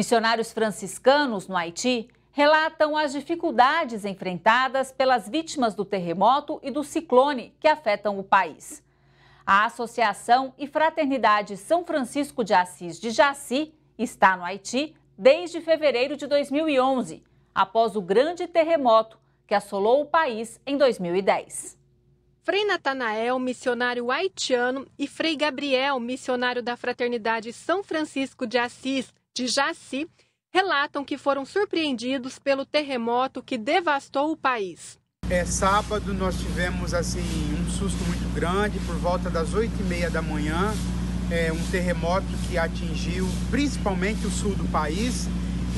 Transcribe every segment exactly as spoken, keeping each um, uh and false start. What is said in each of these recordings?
Missionários franciscanos no Haiti relatam as dificuldades enfrentadas pelas vítimas do terremoto e do ciclone que afetam o país. A Associação e Fraternidade São Francisco de Assis de Jaci está no Haiti desde fevereiro de dois mil e onze, após o grande terremoto que assolou o país em dois mil e dez. Frei Nathanael, missionário haitiano, e Frei Gabriel, missionário da Fraternidade São Francisco de Assis de Jaci, relatam que foram surpreendidos pelo terremoto que devastou o país. É, sábado nós tivemos assim um susto muito grande, por volta das oito e meia da manhã, é, um terremoto que atingiu principalmente o sul do país,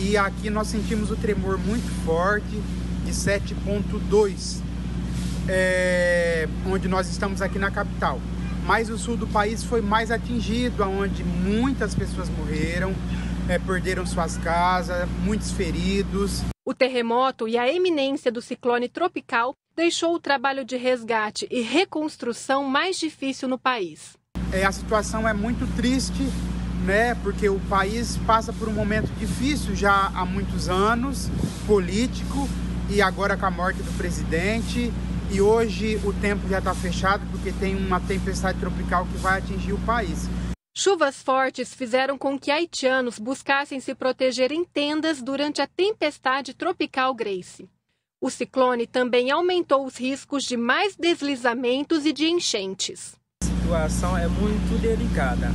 e aqui nós sentimos o tremor muito forte de sete ponto dois, é, onde nós estamos aqui na capital. Mas o sul do país foi mais atingido, onde muitas pessoas morreram, É, perderam suas casas, muitos feridos. O terremoto e a eminência do ciclone tropical deixou o trabalho de resgate e reconstrução mais difícil no país. É, a situação é muito triste, né, porque o país passa por um momento difícil já há muitos anos, político, e agora com a morte do presidente. E hoje o tempo já está fechado porque tem uma tempestade tropical que vai atingir o país. Chuvas fortes fizeram com que haitianos buscassem se proteger em tendas durante a tempestade tropical Grace. O ciclone também aumentou os riscos de mais deslizamentos e de enchentes. A situação é muito delicada.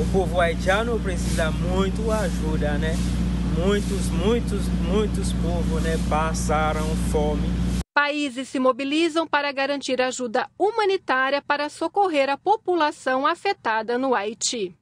O povo haitiano precisa muito ajuda, né? Muitos, muitos, muitos povos, né, passaram fome. Países se mobilizam para garantir ajuda humanitária para socorrer a população afetada no Haiti.